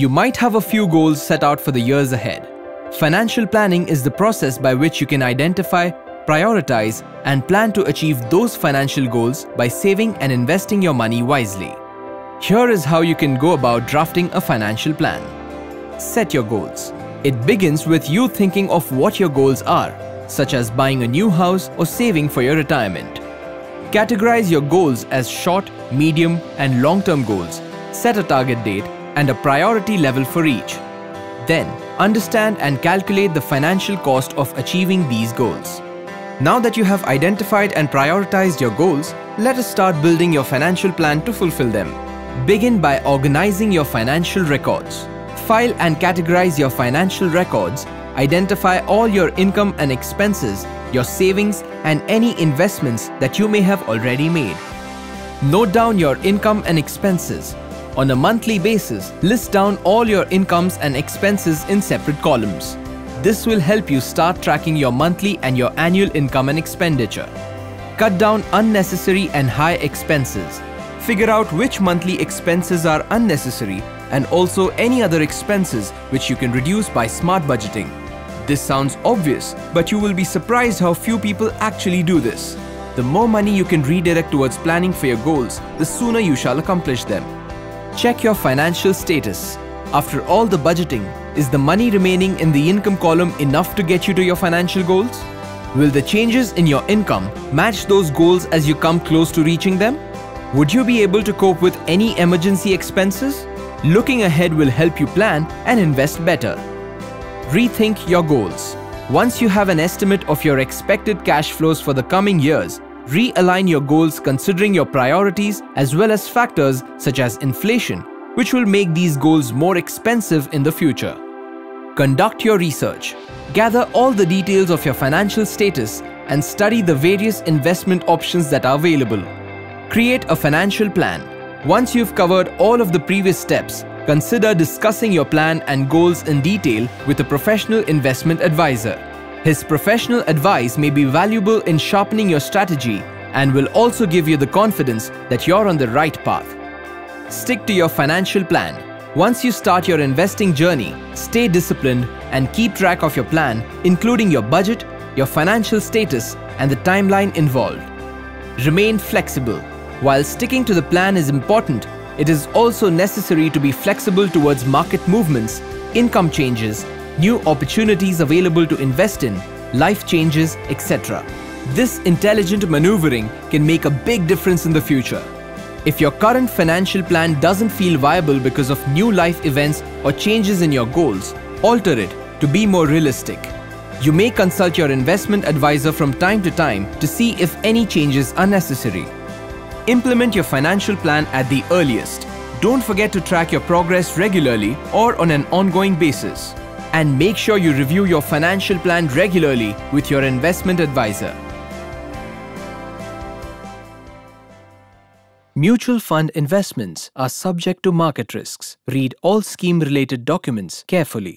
You might have a few goals set out for the years ahead. Financial planning is the process by which you can identify, prioritize, and plan to achieve those financial goals by saving and investing your money wisely. Here is how you can go about drafting a financial plan. Set your goals. It begins with you thinking of what your goals are, such as buying a new house or saving for your retirement. Categorize your goals as short, medium, and long-term goals. Set a target date and a priority level for each. Then, understand and calculate the financial cost of achieving these goals. Now that you have identified and prioritized your goals, let us start building your financial plan to fulfill them. Begin by organizing your financial records. File and categorize your financial records, identify all your income and expenses, your savings, and any investments that you may have already made. Note down your income and expenses. On a monthly basis, list down all your incomes and expenses in separate columns. This will help you start tracking your monthly and your annual income and expenditure. Cut down unnecessary and high expenses. Figure out which monthly expenses are unnecessary and also any other expenses which you can reduce by smart budgeting. This sounds obvious, but you will be surprised how few people actually do this. The more money you can redirect towards planning for your goals, the sooner you shall accomplish them. Check your financial status. After all the budgeting, is the money remaining in the income column enough to get you to your financial goals? Will the changes in your income match those goals as you come close to reaching them? Would you be able to cope with any emergency expenses? Looking ahead will help you plan and invest better. Rethink your goals. Once you have an estimate of your expected cash flows for the coming years, realign your goals considering your priorities as well as factors such as inflation, which will make these goals more expensive in the future. Conduct your research. Gather all the details of your financial status and study the various investment options that are available. Create a financial plan. Once you've covered all of the previous steps, consider discussing your plan and goals in detail with a professional investment advisor. His professional advice may be valuable in sharpening your strategy and will also give you the confidence that you're on the right path. Stick to your financial plan. Once you start your investing journey, stay disciplined and keep track of your plan, including your budget, your financial status, and the timeline involved. Remain flexible. While sticking to the plan is important, it is also necessary to be flexible towards market movements, income changes, new opportunities available to invest in, life changes, etc. This intelligent maneuvering can make a big difference in the future. If your current financial plan doesn't feel viable because of new life events or changes in your goals, alter it to be more realistic. You may consult your investment advisor from time to time to see if any changes are necessary. Implement your financial plan at the earliest. Don't forget to track your progress regularly or on an ongoing basis. And make sure you review your financial plan regularly with your investment advisor. Mutual fund investments are subject to market risks. Read all scheme-related documents carefully.